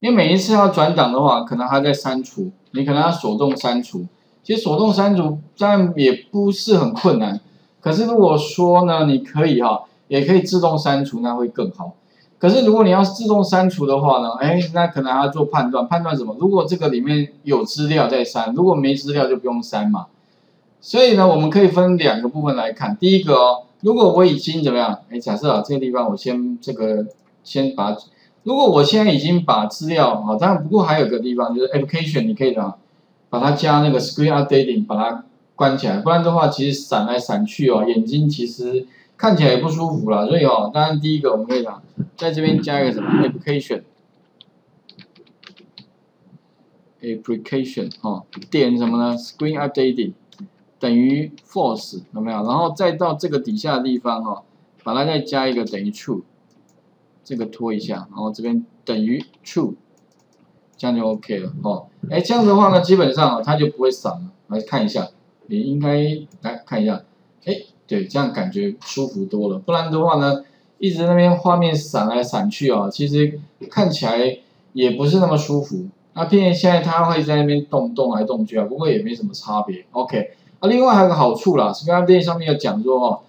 因为每一次要转档的话，可能它在删除，你可能要手动删除。其实手动删除当然也不是很困难，可是如果说呢，你可以也可以自动删除，那会更好。可是如果你要自动删除的话呢，那可能还要做判断，判断什么？如果这个里面有资料再删，如果没资料就不用删嘛。所以呢，我们可以分两个部分来看。第一个如果我已经怎么样？假设这个地方我先如果我现在已经把资料当然不过还有个地方就是 application， 你可以把它加那个 screen updating， 把它关起来，不然的话其实闪来闪去眼睛其实看起来也不舒服啦。所以当然第一个我们可以在这边加一个什么 application 点什么呢 ？screen updating 等于 false 有没有？然后再到这个底下的地方把它再加一个等于 true。 这个拖一下，然后这边等于 true， 这样就 OK 了这样的话呢，基本上它就不会闪了。来看一下，你应该来看一下，对，这样感觉舒服多了。不然的话呢，一直那边画面闪来闪去其实看起来也不是那么舒服。那毕竟现在它会在那边动来动去不过也没什么差别。OK， 另外还有个好处啦，是刚刚电视上面有讲说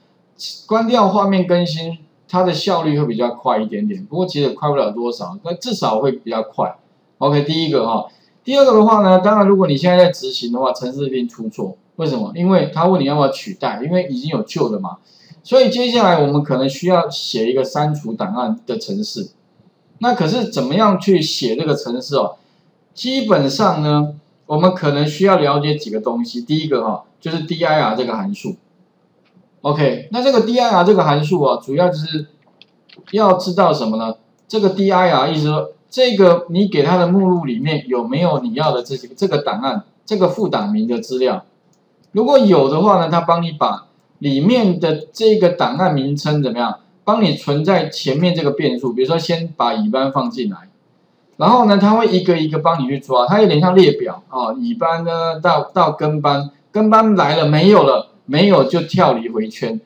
关掉画面更新。 它的效率会比较快一点点，不过其实快不了多少，但至少会比较快。OK， 第一个第二个的话呢，当然如果你现在在执行的话，程式一定出错。为什么？因为它问你要不要取代，因为已经有旧的嘛。所以接下来我们可能需要写一个删除档案的程式。那可是怎么样去写这个程式基本上呢，我们可能需要了解几个东西。第一个就是 dir 这个函数。 OK， 那这个 dir 这个函数主要就是要知道什么呢？这个 dir 意思说，这个你给它的目录里面有没有你要的这个档案、这个副档名的资料？如果有的话呢，它帮你把里面的这个档案名称怎么样，帮你存在前面这个变数。比如说，先把乙班放进来，然后呢，它会一个一个帮你去抓，它有点像列表乙班呢到跟班，跟班来了没有了。 没有就跳离回圈，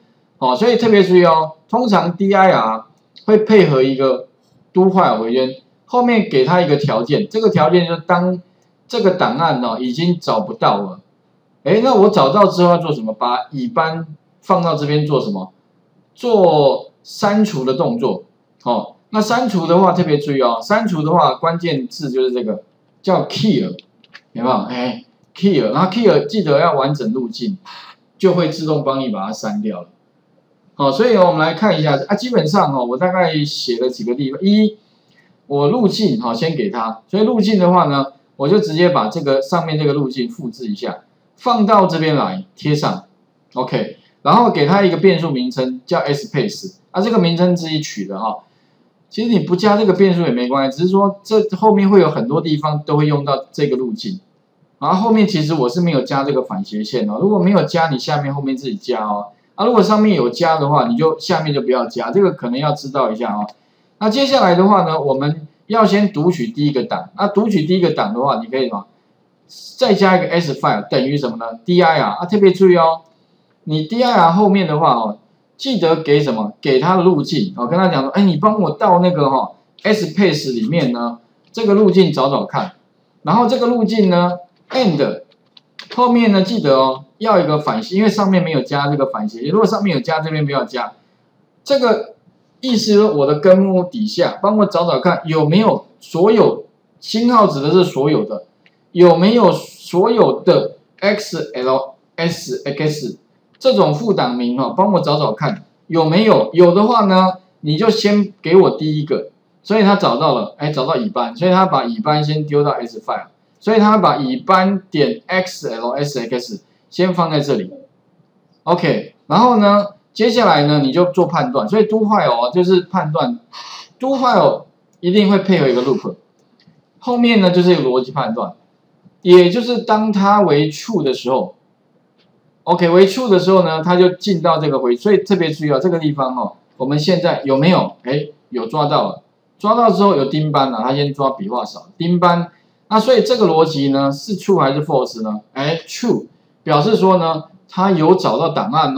所以特别注意通常 dir 会配合一个 do while 回圈，后面给它一个条件，这个条件就是当这个档案已经找不到了，那我找到之后要做什么？把乙班放到这边做什么？做删除的动作。那删除的话特别注意删除的话关键字就是这个叫 kill， 有没有？kill， 然后 kill 记得要完整路径。 就会自动帮你把它删掉了。好，所以我们来看一下基本上我大概写了几个地方。一，我路径先给它，所以路径的话呢，我就直接把这个上面这个路径复制一下，放到这边来贴上 ，OK， 然后给它一个变数名称叫 space， 这个名称自己取的其实你不加这个变数也没关系，只是说这后面会有很多地方都会用到这个路径。 然后后面其实我是没有加这个反斜线如果没有加，你下面后面自己加如果上面有加的话，你就下面就不要加，这个可能要知道一下那接下来的话呢，我们要先读取第一个档。那读取第一个档的话，你可以再加一个 s file 等于什么呢 ？dir 特别注意你 dir 后面的话记得给什么？给它的路径跟他讲说，你帮我到那个space 里面呢，这个路径找找看，然后这个路径呢。 and 后面呢，记得要一个反斜，因为上面没有加这个反斜线。如果上面有加，这边不要加。这个意思说，我的根目底下，帮我找找看有没有所有星号指的是所有的，有没有所有的 xlsx 这种副档名帮我找找看有没有。有的话呢，你就先给我第一个。所以他找到了，找到乙班，所以他把乙班先丢到 s file。 所以他把乙班点 xlsx 先放在这里 ，OK。然后呢，接下来呢，你就做判断。所以 do while 就是判断 ，do while 一定会配合一个 loop。后面呢就是一个逻辑判断，也就是当它为 true 的时候 ，OK 为 true 的时候呢，它就进到这个回。所以特别注意这个地方我们现在有没有？有抓到了，抓到之后有丁班了，它先抓笔画少，丁班。 那所以这个逻辑呢是 true 还是 false 呢？true 表示说呢，它有找到档案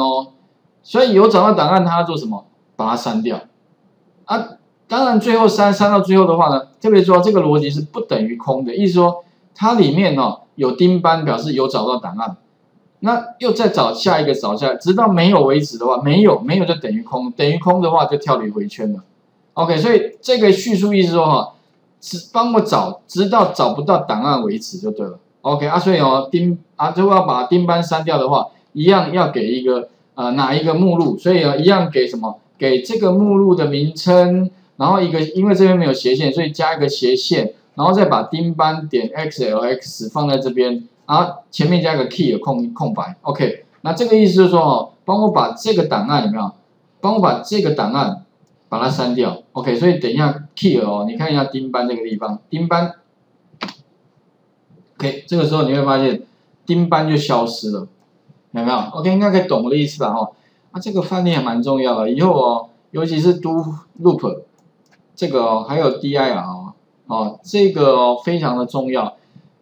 所以有找到档案，它要做什么？把它删掉。当然最后删到最后的话呢，特别说这个逻辑是不等于空的，意思说它里面哦有钉斑，表示有找到档案。 那又再找下一个，找下，直到没有为止的话，没有就等于空，等于空的话就跳离回圈了。OK， 所以这个叙述意思说哈，帮我找，直到找不到档案为止就对了。OK 啊，所以哦钉啊，如果要把钉斑删掉的话，一样要给一个哪一个目录，所以一样给什么？给这个目录的名称，然后一个因为这边没有斜线，所以加一个斜线，然后再把钉斑点 xlx 放在这边。 啊，前面加个 key 空白 ，OK， 那这个意思就是说哦，帮我把这个档案有没有？帮我把这个档案把它删掉 ，OK， 所以等一下 key 哦，你看一下钉斑这个地方，钉斑 ，OK， 这个时候你会发现钉斑就消失了，有没有 ？OK， 应该可以懂我的意思吧？哦，啊，这个范例还蛮重要的，以后哦，尤其是 do loop 这个哦，还有 dir 哦，哦，这个哦非常的重要。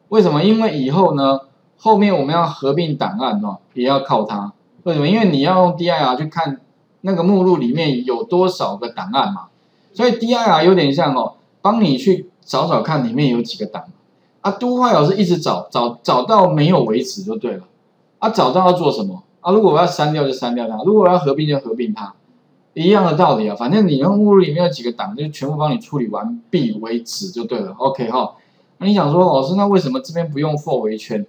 为什么？因为以后呢，后面我们要合并档案哦，也要靠它。为什么？因为你要用 dir 去看那个目录里面有多少个档案嘛，所以 dir 有点像哦，帮你去找找看里面有几个档啊。do while 是一直找到没有为止就对了。啊，找到要做什么？啊，如果我要删掉就删掉它，如果我要合并就合并它，一样的道理啊。反正你用目录里面有几个档，就全部帮你处理完毕为止就对了。OK 哈。 那你想说，老师，那为什么这边不用 for 回圈？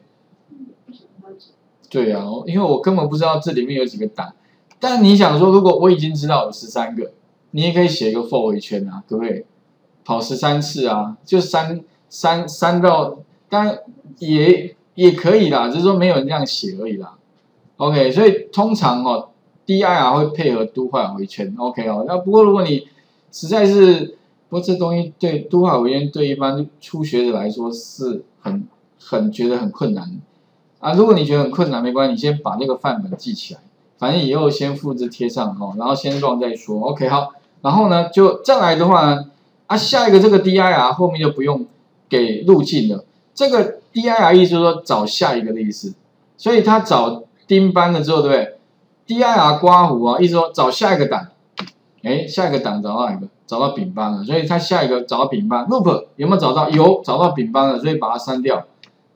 对啊，因为我根本不知道这里面有几个档。但你想说，如果我已经知道有13个，你也可以写一个 for 回圈啊，对不对？跑13次啊，就删到，当然也可以啦，只是说没有人这样写而已啦。OK， 所以通常哦 ，dir 会配合 do while 回圈。OK 哦，那不过如果你实在是 不过这东西对do while回圈对一般初学者来说是很觉得很困难啊。如果你觉得很困难，没关系，你先把这个范本记起来，反正以后先复制贴上哈，然后先run再说。OK 好，然后呢就再来的话呢，啊下一个这个 dir 后面就不用给路径了。这个 dir 意思就是说找下一个的意思，所以他找钉斑了之后，对不对 ？dir 刮胡啊，意思说找下一个档，哎，下一个档找到哪一个？ 找到丙班了，所以他下一个找到丙班 ，loop 有没有找到？有，找到丙班了，所以把它删掉。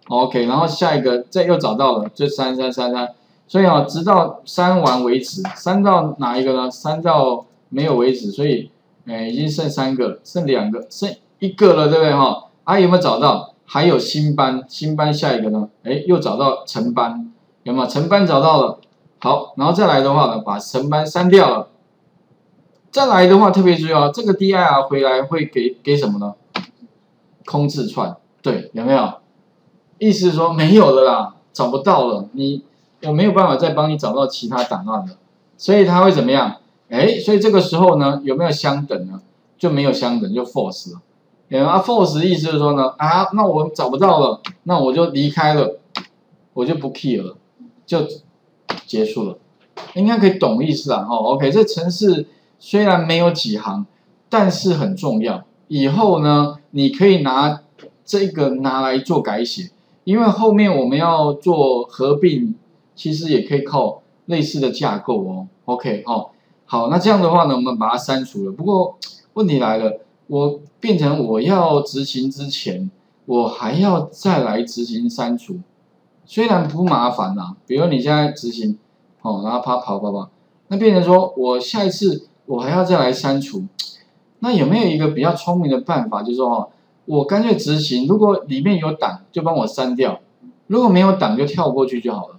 OK， 然后下一个再又找到了，就删，所以啊，直到删完为止。删到哪一个呢？删到没有为止，所以已经剩3个，剩2个，剩1个了，对不对哈？啊，有没有找到？还有新班，新班下一个呢？又找到成班，有没有？成班找到了，好，然后再来的话呢，把成班删掉了。 再来的话特别重要，这个 dir 回来会给什么呢？空字串，对，有没有？意思是说没有了啦，找不到了，我没有办法再帮你找到其他档案了，所以它会怎么样？所以这个时候呢，有没有相等呢？就没有相等，就 false 了。啊 ，false 意思是说呢，啊，那我找不到了，那我就离开了，我就不 key 了，就结束了。应该可以懂意思啦，哦 ，OK， 这程式。 虽然没有几行，但是很重要。以后呢，你可以拿这个来做改写，因为后面我们要做合并，其实也可以靠类似的架构哦。OK， 哦，好，那这样的话呢，我们把它删除了。不过问题来了，我变成我要执行之前，我还要再来执行删除，虽然不麻烦啦。比如你现在执行，哦，然后啪跑，那变成说我下一次。 我还要再来删除，那有没有一个比较聪明的办法？就是说哦，我干脆执行，如果里面有档就帮我删掉，如果没有档就跳过去就好了。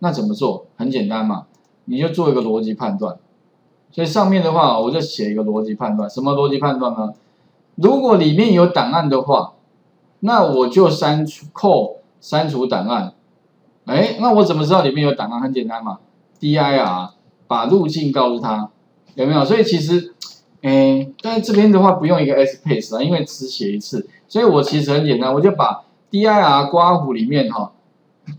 那怎么做？很简单嘛，你就做一个逻辑判断。所以上面的话，我就写一个逻辑判断。什么逻辑判断呢？如果里面有档案的话，那我就删除 call 删除档案。那我怎么知道里面有档案？很简单嘛 ，dir 把路径告诉他。 有没有？所以其实，但是这边的话不用一个 space 啦，因为只写一次，所以我其实很简单，我就把 dir 刮胡里面哈，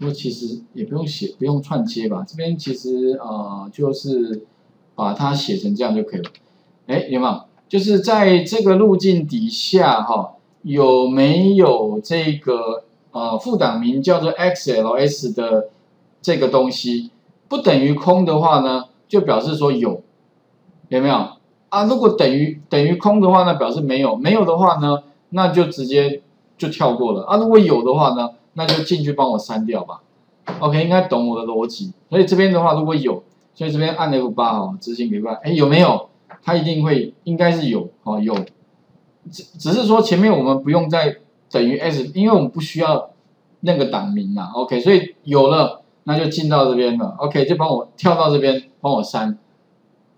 我其实也不用写，不用串接吧，这边其实就是把它写成这样就可以了。有没有？就是在这个路径底下哈，有没有这个副档名叫做 xls 的这个东西？不等于空的话呢，就表示说有。 有没有？啊，如果等于空的话，那表示没有；没有的话呢，那就直接就跳过了啊。如果有的话呢，那就进去帮我删掉吧。OK， 应该懂我的逻辑。所以这边的话，如果有，所以这边按 F8 哈，执行给看，哎，有没有？它一定会，应该是有哦，有。只是说前面我们不用再等于 S， 因为我们不需要那个档名啦。OK， 所以有了，那就进到这边了。OK， 就帮我跳到这边，帮我删。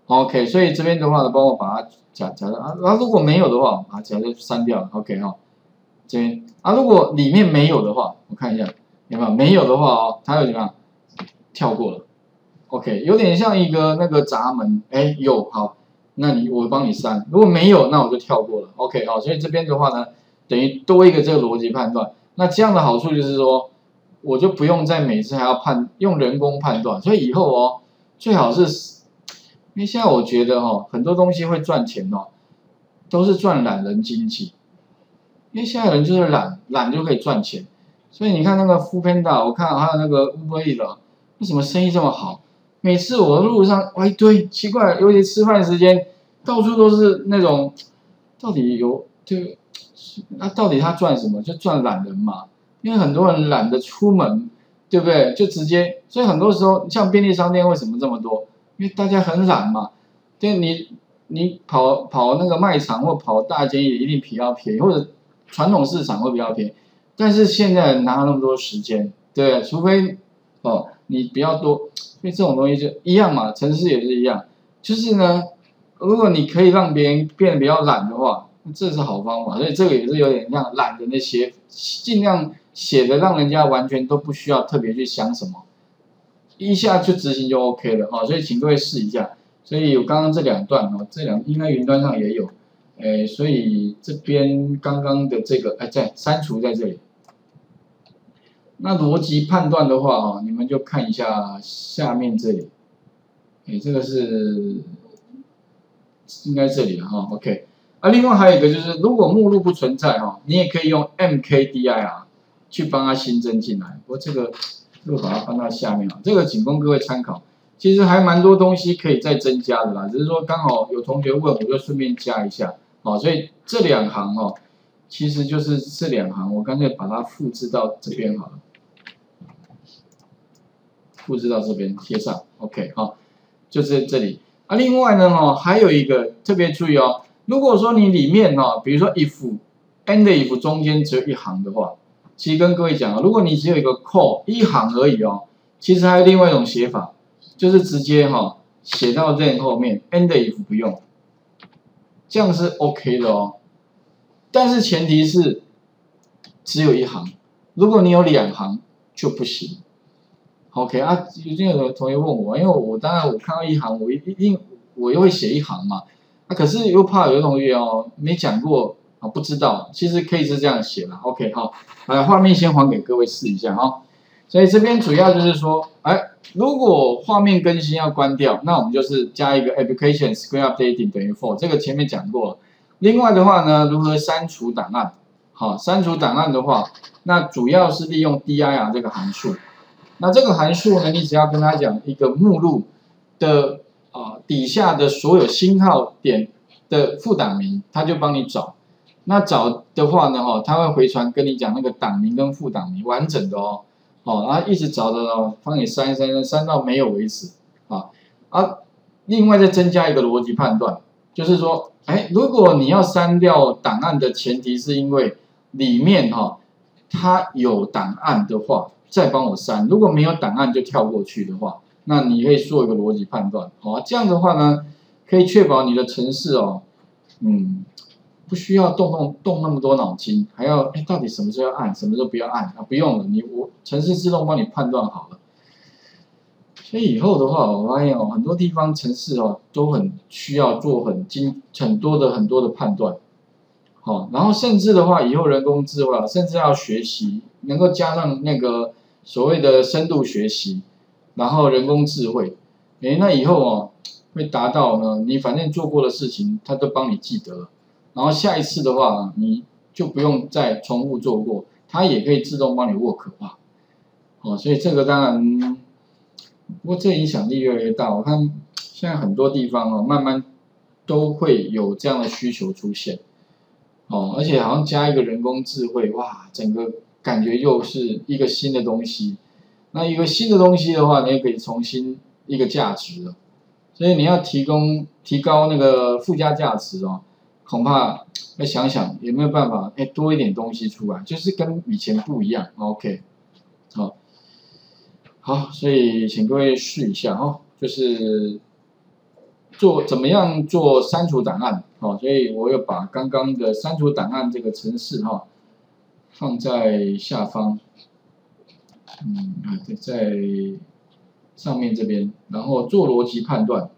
OK， 所以这边的话呢，帮我把它夹掉啊。然后如果没有的话，把它夹掉删掉。OK 哈、哦，这边啊，如果里面没有的话，我看一下有没有没有的话哦，它有什么跳过了。OK， 有点像一个那个闸门，哎有好，那我帮你删。如果没有，那我就跳过了。OK 好、哦，所以这边的话呢，等于多一个这个逻辑判断。那这样的好处就是说，我就不用再每次还要用人工判断。所以以后哦，最好是。 因为现在我觉得哦，很多东西会赚钱哦，都是赚懒人经济。因为现在人就是懒就可以赚钱，所以你看那个Foodpanda， 我看还有那个 Uber Eats， 为什么生意这么好？每次我路上哇一堆奇怪，尤其吃饭时间，到处都是那种，到底有就那、啊、到底他赚什么？就赚懒人嘛，因为很多人懒得出门，对不对？就直接，所以很多时候像便利商店为什么这么多？ 因为大家很懒嘛，对你跑那个卖场或跑大间也一定比较便宜，或者传统市场会比较便宜。但是现在哪有那么多时间，对，除非哦你比较多，所以这种东西就一样嘛，城市也是一样。就是呢，如果你可以让别人变得比较懒的话，这是好方法。所以这个也是有点像懒人的写，尽量写的让人家完全都不需要特别去想什么。 一下就执行就 OK 了哦，所以请各位试一下。所以我刚刚这两段哦，这两应该云端上也有，哎，所以这边刚刚的这个哎，在删除在这里。那逻辑判断的话哦，你们就看一下下面这里，哎，这个是应该这里了哈 ，OK。啊，另外还有一个就是，如果目录不存在哈，你也可以用 MKDIR 去帮它新增进来。不过这个。 就把它放到下面啊，这个仅供各位参考。其实还蛮多东西可以再增加的啦，只是说刚好有同学问，我就顺便加一下。好，所以这两行哦，其实就是这两行，我干脆把它复制到这边好了，复制到这边贴上。OK， 好，就是这里。啊，另外呢，哦，还有一个特别注意哦，如果说你里面哦，比如说 if and if 中间只有一行的话。 其实跟各位讲啊，如果你只有一个 call 一行而已哦，其实还有另外一种写法，就是直接哈、哦、写到 then 后面 and if 不用，这样是 OK 的哦。但是前提是只有一行，如果你有两行就不行。OK 啊，最近有同学问我，因为我当然我看到一行，我一定我又会写一行嘛，啊可是又怕有同学哦没讲过。 不知道，其实可以是这样写了。OK， 好，来画面先还给各位试一下哈。所以这边主要就是说，哎，如果画面更新要关掉，那我们就是加一个 application screen updating 等于 for， 这个前面讲过了。另外的话呢，如何删除档案？好，删除档案的话，那主要是利用 dir 这个函数。那这个函数呢，你只要跟他讲一个目录的底下的所有星号点的副档名，他就帮你找。 那找的话呢，哈，他会回传跟你讲那个档名跟副档名完整的哦，哦，然后一直找的哦，帮你删到没有为止啊。啊，另外再增加一个逻辑判断，就是说，哎，如果你要删掉档案的前提是因为里面哈、它有档案的话，再帮我删；如果没有档案就跳过去的话，那你可以做一个逻辑判断，好、这样的话呢，可以确保你的程式哦，不需要动那么多脑筋，还要哎，到底什么时候要按，什么时候不要按啊？不用了，我程式自动帮你判断好了。所以以后的话，我发现哦，很多地方程式哦都很需要做很多的判断。好、然后甚至的话，以后人工智慧啊，甚至要学习，能够加上那个所谓的深度学习，然后人工智慧，哎，那以后哦会达到呢，你反正做过的事情，它都帮你记得了。 然后下一次的话，你就不用再重复做过，它也可以自动帮你 work 化。哦，所以这个当然，不过这影响力越来越大。我看现在很多地方哦，慢慢都会有这样的需求出现。哦，而且好像加一个人工智慧，哇，整个感觉又是一个新的东西。那一个新的东西的话，你也可以重新一个价值了。所以你要提高那个附加价值哦，恐怕要想想有没有办法，哎，多一点东西出来，就是跟以前不一样。OK， 好、哦，好，所以请各位试一下哦，就是怎么样做删除档案哦，所以我又把刚刚的删除档案这个程式哈、哦、放在下方，在上面这边，然后做逻辑判断。